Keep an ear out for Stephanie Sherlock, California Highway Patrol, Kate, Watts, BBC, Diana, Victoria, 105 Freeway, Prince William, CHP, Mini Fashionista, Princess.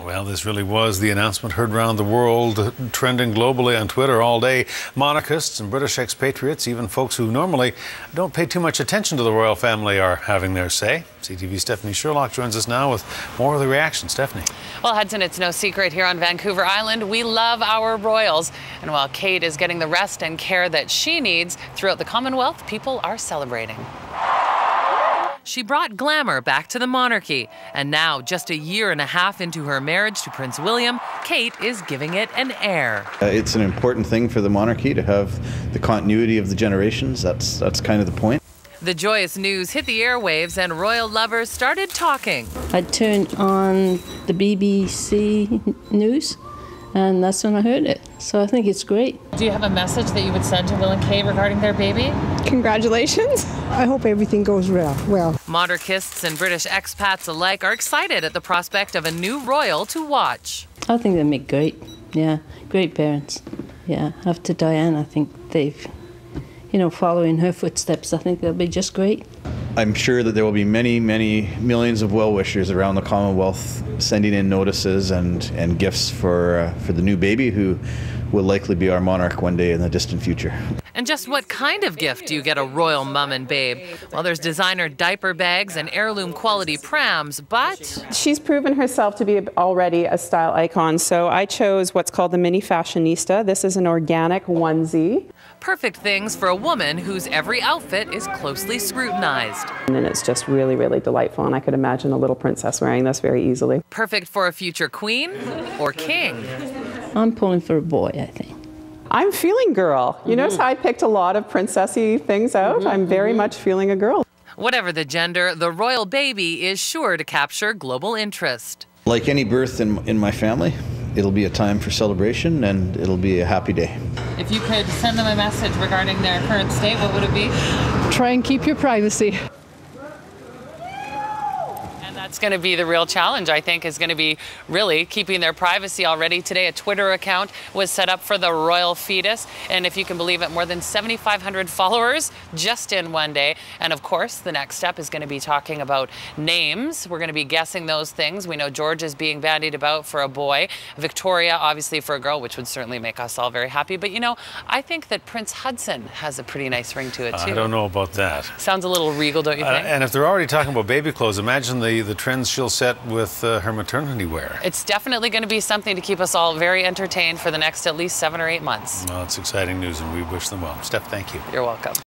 Well, this really was the announcement heard around the world, trending globally on Twitter all day. Monarchists and British expatriates, even folks who normally don't pay too much attention to the royal family, are having their say. CTV's Stephanie Sherlock joins us now with more of the reaction. Stephanie. Well, Hudson, it's no secret here on Vancouver Island, we love our royals. And while Kate is getting the rest and care that she needs, throughout the Commonwealth, people are celebrating. She brought glamour back to the monarchy, and now, just a year and a half into her marriage to Prince William, Kate is giving it an heir. It's an important thing for the monarchy to have the continuity of the generations. That's kind of the point. The joyous news hit the airwaves, and royal lovers started talking. I turned on the BBC news, and that's when I heard it. So I think it's great. Do you have a message that you would send to Will and Kate regarding their baby? Congratulations. I hope everything goes well. Monarchists and British expats alike are excited at the prospect of a new royal to watch. I think they make great parents. Yeah, after Diana, I think they've, following her footsteps, I think they'll be just great. I'm sure that there will be many, many millions of well-wishers around the Commonwealth sending in notices and gifts for the new baby, who will likely be our monarch one day in the distant future. And just what kind of gift do you get a royal mum and babe? Well, there's designer diaper bags and heirloom quality prams, but she's proven herself to be already a style icon, so I chose what's called the Mini Fashionista. This is an organic onesie. Perfect things for a woman whose every outfit is closely scrutinized. And it's just really, really delightful, and I could imagine a little princess wearing this very easily. Perfect for a future queen or king. I'm pulling for a boy, I think. I'm feeling girl. You notice how I picked a lot of princessy things out? I'm very much feeling a girl. Whatever the gender, the royal baby is sure to capture global interest. Like any birth in my family, it'll be a time for celebration, and it'll be a happy day. If you could send them a message regarding their current state, what would it be? Try and keep your privacy. That's going to be the real challenge, I think, is going to be really keeping their privacy already. Today, a Twitter account was set up for the royal fetus. And if you can believe it, more than 7,500 followers just in one day. And of course, the next step is going to be talking about names. We're going to be guessing those things. We know George is being bandied about for a boy. Victoria, obviously, for a girl, which would certainly make us all very happy. But, I think that Prince Hudson has a pretty nice ring to it, too. I don't know about that. Sounds a little regal, don't you think? And if they're already talking about baby clothes, imagine the trends she'll set with her maternity wear. It's definitely going to be something to keep us all very entertained for the next at least 7 or 8 months. Well, it's exciting news, and we wish them well. Steph, thank you. You're welcome.